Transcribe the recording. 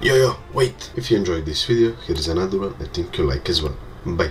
Yo, wait! If you enjoyed this video, here is another one I think you'll like as well. Bye!